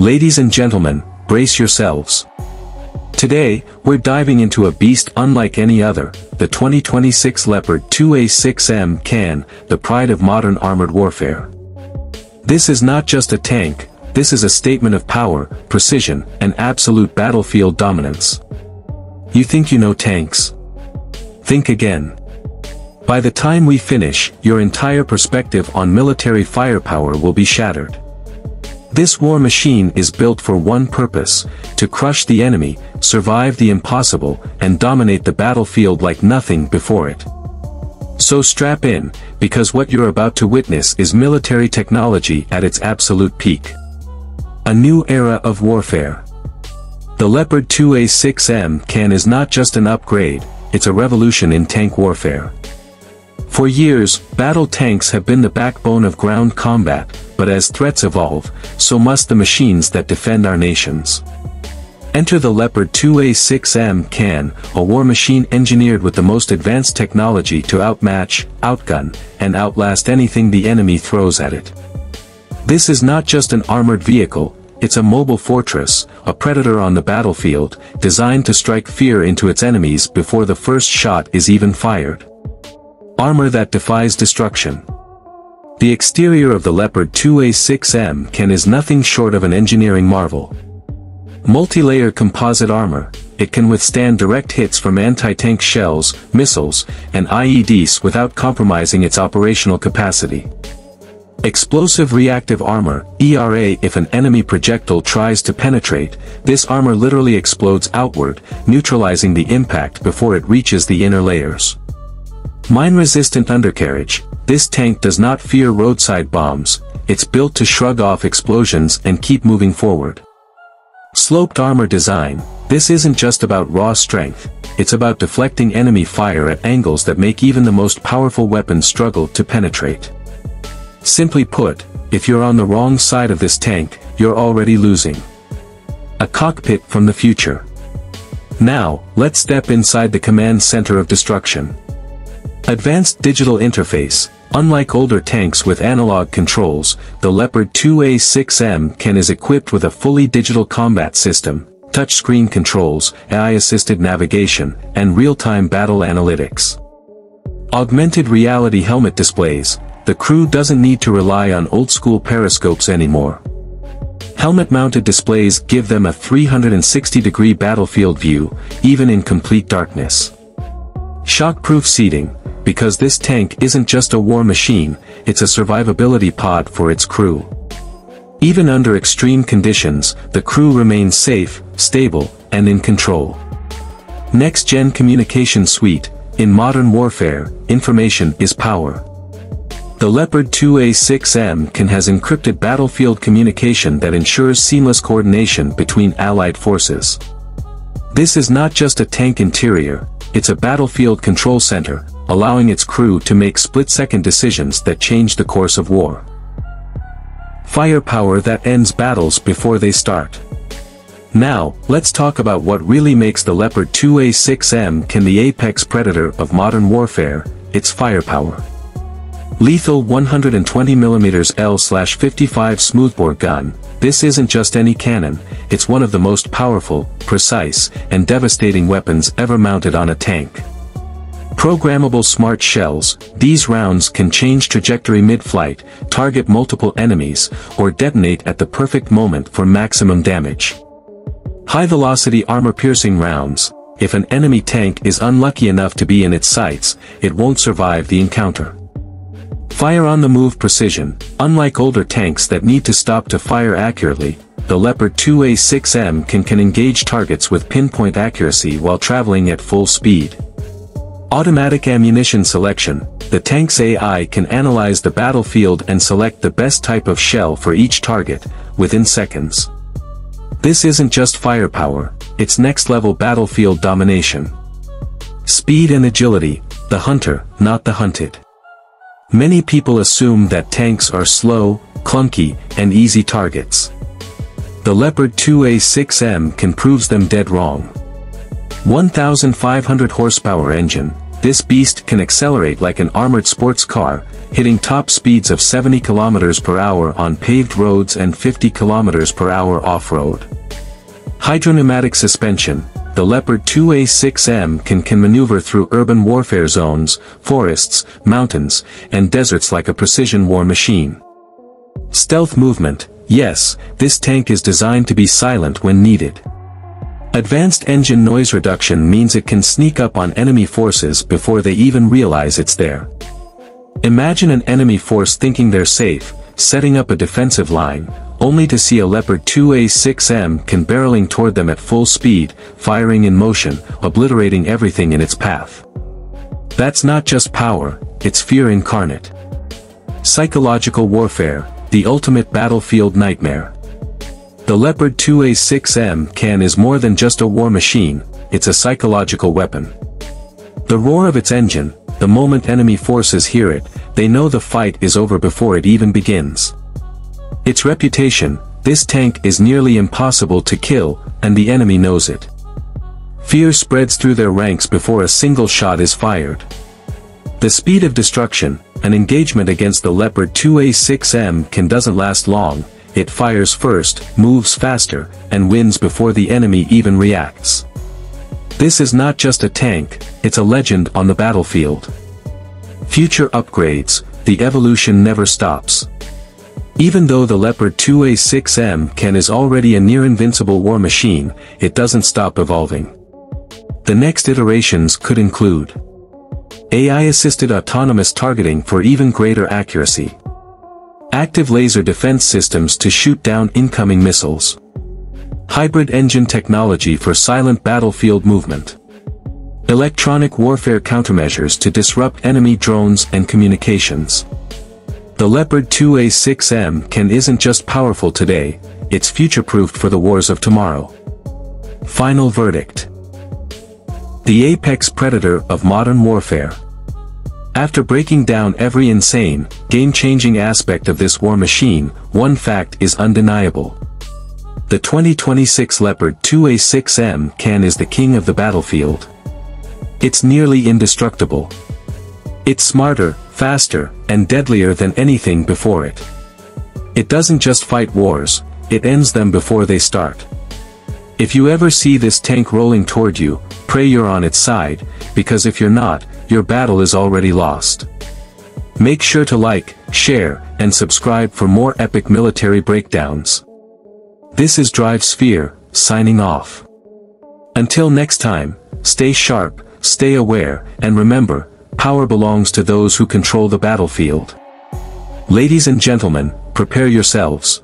Ladies and gentlemen, brace yourselves. Today, we're diving into a beast unlike any other, the 2026 Leopard 2A6M CAN, the pride of modern armored warfare. This is not just a tank, this is a statement of power, precision, and absolute battlefield dominance. You think you know tanks? Think again. By the time we finish, your entire perspective on military firepower will be shattered. This war machine is built for one purpose: to crush the enemy, survive the impossible, and dominate the battlefield like nothing before it. So strap in, because what you're about to witness is military technology at its absolute peak. A new era of warfare. The Leopard 2A6M CAN is not just an upgrade, it's a revolution in tank warfare. For years, battle tanks have been the backbone of ground combat, but as threats evolve, so must the machines that defend our nations. Enter the Leopard 2A6M CAN, a war machine engineered with the most advanced technology to outmatch, outgun, and outlast anything the enemy throws at it. This is not just an armored vehicle, it's a mobile fortress, a predator on the battlefield, designed to strike fear into its enemies before the first shot is even fired. Armor that defies destruction. The exterior of the Leopard 2A6M CAN is nothing short of an engineering marvel. Multi-layer composite armor, it can withstand direct hits from anti-tank shells, missiles, and IEDs without compromising its operational capacity. Explosive reactive armor, ERA. If an enemy projectile tries to penetrate, this armor literally explodes outward, neutralizing the impact before it reaches the inner layers. Mine-resistant undercarriage. This tank does not fear roadside bombs, it's built to shrug off explosions and keep moving forward. Sloped armor design. This isn't just about raw strength, it's about deflecting enemy fire at angles that make even the most powerful weapons struggle to penetrate. Simply put, if you're on the wrong side of this tank, you're already losing. A cockpit from the future. Now, let's step inside the command center of destruction. Advanced digital interface. Unlike older tanks with analog controls, the Leopard 2A6M CAN is equipped with a fully digital combat system, touchscreen controls, AI-assisted navigation, and real-time battle analytics. Augmented reality helmet displays. The crew doesn't need to rely on old-school periscopes anymore. Helmet-mounted displays give them a 360-degree battlefield view, even in complete darkness. Shockproof seating. Because this tank isn't just a war machine, it's a survivability pod for its crew. Even under extreme conditions, the crew remains safe, stable, and in control. Next-gen communication suite. In modern warfare, information is power. The Leopard 2A6M CAN has encrypted battlefield communication that ensures seamless coordination between allied forces. This is not just a tank interior, it's a battlefield control center, allowing its crew to make split-second decisions that change the course of war. Firepower that ends battles before they start. Now, let's talk about what really makes the Leopard 2A6M CAN the apex predator of modern warfare, its firepower. Lethal 120mm L/55 smoothbore gun. This isn't just any cannon, it's one of the most powerful, precise, and devastating weapons ever mounted on a tank. Programmable smart shells. These rounds can change trajectory mid-flight, target multiple enemies, or detonate at the perfect moment for maximum damage. High-velocity armor-piercing rounds. If an enemy tank is unlucky enough to be in its sights, it won't survive the encounter. Fire on the move precision. Unlike older tanks that need to stop to fire accurately, the Leopard 2A6M CAN engage targets with pinpoint accuracy while traveling at full speed. Automatic ammunition selection. The tank's AI can analyze the battlefield and select the best type of shell for each target, within seconds. This isn't just firepower, it's next-level battlefield domination. Speed and agility. The hunter, not the hunted. Many people assume that tanks are slow, clunky, and easy targets. The Leopard 2A6M CAN proves them dead wrong. 1,500 horsepower engine, this beast can accelerate like an armored sports car, hitting top speeds of 70 km per hour on paved roads and 50 km per hour off-road. Hydropneumatic suspension, the Leopard 2A6M CAN can maneuver through urban warfare zones, forests, mountains, and deserts like a precision war machine. Stealth movement, yes, this tank is designed to be silent when needed. Advanced engine noise reduction means it can sneak up on enemy forces before they even realize it's there. Imagine an enemy force thinking they're safe, setting up a defensive line, only to see a Leopard 2A6M CAN barreling toward them at full speed, firing in motion, obliterating everything in its path. That's not just power, it's fear incarnate. Psychological warfare, the ultimate battlefield nightmare. The Leopard 2A6M CAN is more than just a war machine, it's a psychological weapon. The roar of its engine, the moment enemy forces hear it, they know the fight is over before it even begins. Its reputation, this tank is nearly impossible to kill, and the enemy knows it. Fear spreads through their ranks before a single shot is fired. The speed of destruction, an engagement against the Leopard 2A6M CAN doesn't last long, it fires first, moves faster, and wins before the enemy even reacts. This is not just a tank, it's a legend on the battlefield. Future upgrades, the evolution never stops. Even though the Leopard 2A6M CAN is already a near-invincible war machine, it doesn't stop evolving. The next iterations could include AI-assisted autonomous targeting for even greater accuracy, active laser defense systems to shoot down incoming missiles, hybrid engine technology for silent battlefield movement, electronic warfare countermeasures to disrupt enemy drones and communications. The Leopard 2A6M CAN isn't just powerful today, it's future-proofed for the wars of tomorrow. Final verdict. The apex predator of modern warfare. After breaking down every insane, game-changing aspect of this war machine, one fact is undeniable. The 2026 Leopard 2A6M CAN is the king of the battlefield. It's nearly indestructible. It's smarter, faster, and deadlier than anything before it. It doesn't just fight wars, it ends them before they start. If you ever see this tank rolling toward you, pray you're on its side, because if you're not, your battle is already lost. Make sure to like, share, and subscribe for more epic military breakdowns. This is DriveSphere, signing off. Until next time, stay sharp, stay aware, and remember, power belongs to those who control the battlefield. Ladies and gentlemen, prepare yourselves.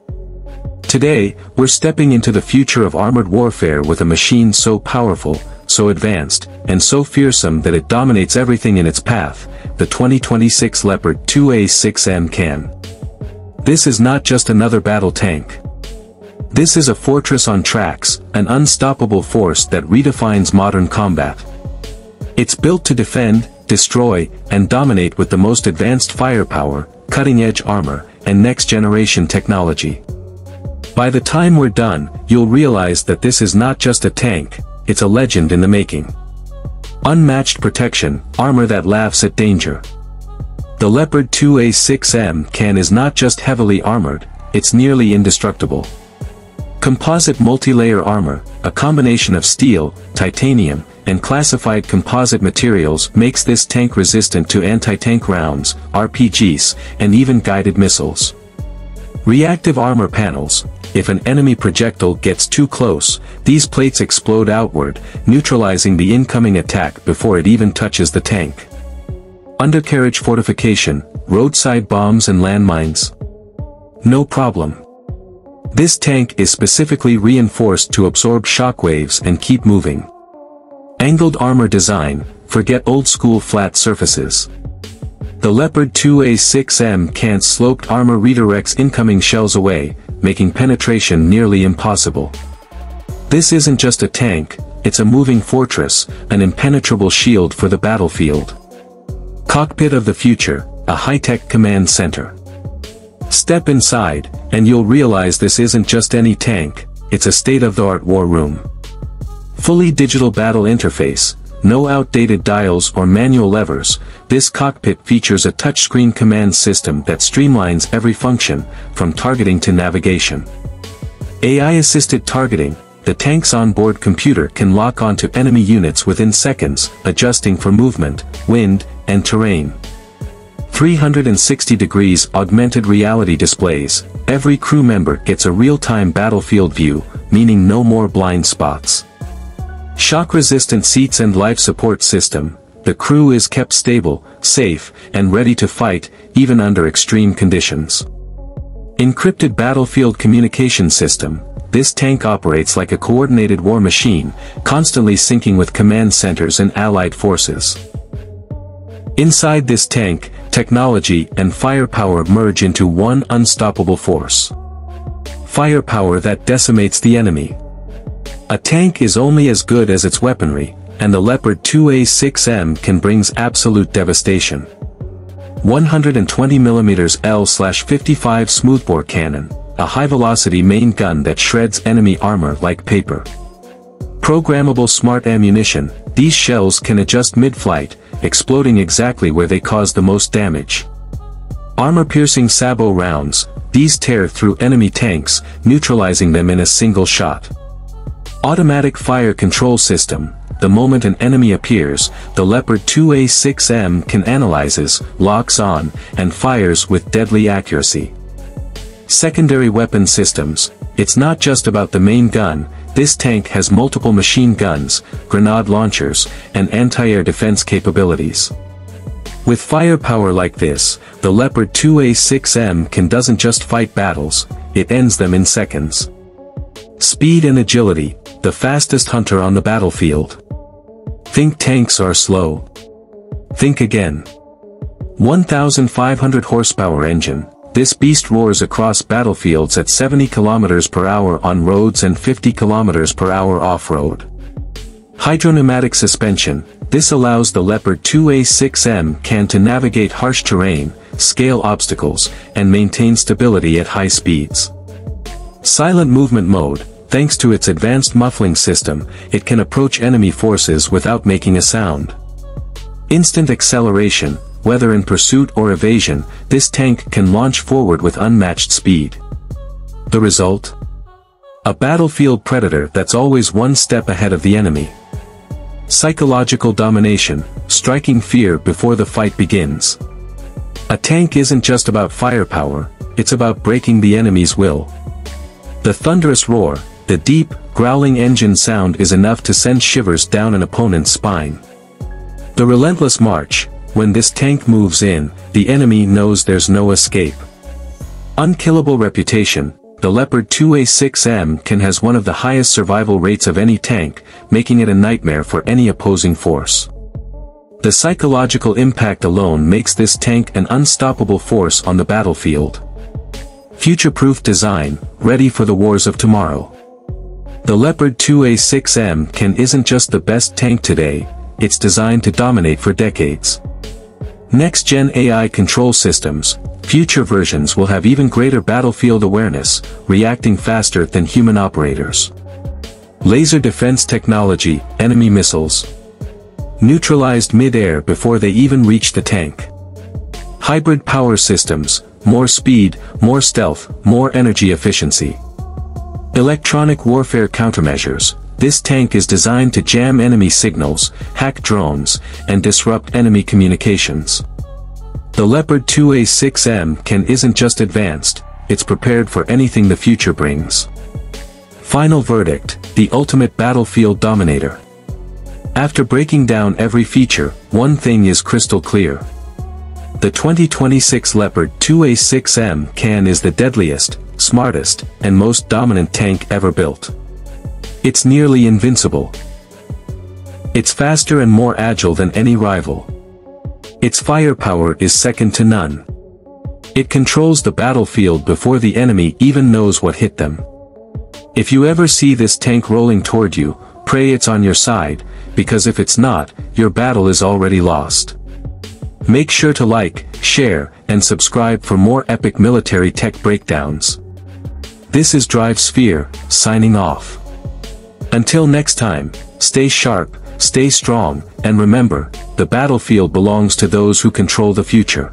Today, we're stepping into the future of armored warfare with a machine so powerful, so advanced, and so fearsome that it dominates everything in its path, the 2026 Leopard 2A6M CAN. This is not just another battle tank. This is a fortress on tracks, an unstoppable force that redefines modern combat. It's built to defend, destroy, and dominate with the most advanced firepower, cutting-edge armor, and next-generation technology. By the time we're done, you'll realize that this is not just a tank, it's a legend in the making. Unmatched protection, armor that laughs at danger. The Leopard 2A6M CAN is not just heavily armored, it's nearly indestructible. Composite multi-layer armor, a combination of steel, titanium, and classified composite materials makes this tank resistant to anti-tank rounds, RPGs, and even guided missiles. Reactive armor panels. If an enemy projectile gets too close, these plates explode outward, neutralizing the incoming attack before it even touches the tank. Undercarriage fortification, roadside bombs and landmines. No problem. This tank is specifically reinforced to absorb shockwaves and keep moving. Angled armor design, forget old-school flat surfaces. The Leopard 2A6M CAN's sloped armor redirects incoming shells away, making penetration nearly impossible. This isn't just a tank, it's a moving fortress, an impenetrable shield for the battlefield. Cockpit of the future, a high-tech command center. Step inside, and you'll realize this isn't just any tank, it's a state-of-the-art war room. Fully digital battle interface, no outdated dials or manual levers, this cockpit features a touchscreen command system that streamlines every function, from targeting to navigation. AI-assisted targeting, the tank's onboard computer can lock onto enemy units within seconds, adjusting for movement, wind, and terrain. 360 degrees augmented reality displays, every crew member gets a real-time battlefield view, meaning no more blind spots. Shock-resistant seats and life support system, the crew is kept stable, safe, and ready to fight, even under extreme conditions. Encrypted battlefield communication system, this tank operates like a coordinated war machine, constantly syncing with command centers and allied forces. Inside this tank, technology and firepower merge into one unstoppable force. Firepower that decimates the enemy. A tank is only as good as its weaponry, and the Leopard 2A6M CAN brings absolute devastation. 120mm L/55 smoothbore cannon, a high-velocity main gun that shreds enemy armor like paper. Programmable smart ammunition, these shells can adjust mid-flight, exploding exactly where they cause the most damage. Armor-piercing sabot rounds, these tear through enemy tanks, neutralizing them in a single shot. Automatic fire control system, the moment an enemy appears, the Leopard 2A6M CAN analyzes, locks on, and fires with deadly accuracy. Secondary weapon systems, it's not just about the main gun, this tank has multiple machine guns, grenade launchers, and anti-air defense capabilities. With firepower like this, the Leopard 2A6M CAN doesn't just fight battles, it ends them in seconds. Speed and agility, the fastest hunter on the battlefield. Think tanks are slow. Think again. 1,500 horsepower engine, this beast roars across battlefields at 70 km/h on roads and 50 km/h off-road. Hydropneumatic suspension, this allows the Leopard 2A6M CAN to navigate harsh terrain, scale obstacles, and maintain stability at high speeds. Silent movement mode, thanks to its advanced muffling system, it can approach enemy forces without making a sound. Instant acceleration, whether in pursuit or evasion, this tank can launch forward with unmatched speed. The result? A battlefield predator that's always one step ahead of the enemy. Psychological domination, striking fear before the fight begins. A tank isn't just about firepower, it's about breaking the enemy's will. The thunderous roar, the deep, growling engine sound is enough to send shivers down an opponent's spine. The relentless march, when this tank moves in, the enemy knows there's no escape. Unkillable reputation, the Leopard 2A6M CAN has one of the highest survival rates of any tank, making it a nightmare for any opposing force. The psychological impact alone makes this tank an unstoppable force on the battlefield. Future-proof design, ready for the wars of tomorrow. The Leopard 2A6M CAN isn't just the best tank today, it's designed to dominate for decades. Next-gen AI control systems, future versions will have even greater battlefield awareness, reacting faster than human operators. Laser defense technology, enemy missiles neutralized mid-air before they even reach the tank. Hybrid power systems, more speed, more stealth, more energy efficiency. Electronic warfare countermeasures, this tank is designed to jam enemy signals, hack drones, and disrupt enemy communications. The Leopard 2A6M CAN isn't just advanced, it's prepared for anything the future brings. Final verdict, the ultimate battlefield dominator. After breaking down every feature, one thing is crystal clear. The 2026 Leopard 2A6M CAN is the deadliest, smartest, and most dominant tank ever built. It's nearly invincible. It's faster and more agile than any rival. Its firepower is second to none. It controls the battlefield before the enemy even knows what hit them. If you ever see this tank rolling toward you, pray it's on your side, because if it's not, your battle is already lost. Make sure to like, share, and subscribe for more epic military tech breakdowns. This is DriveSphere, signing off. Until next time. Stay sharp, stay strong, and remember, the battlefield belongs to those who control the future.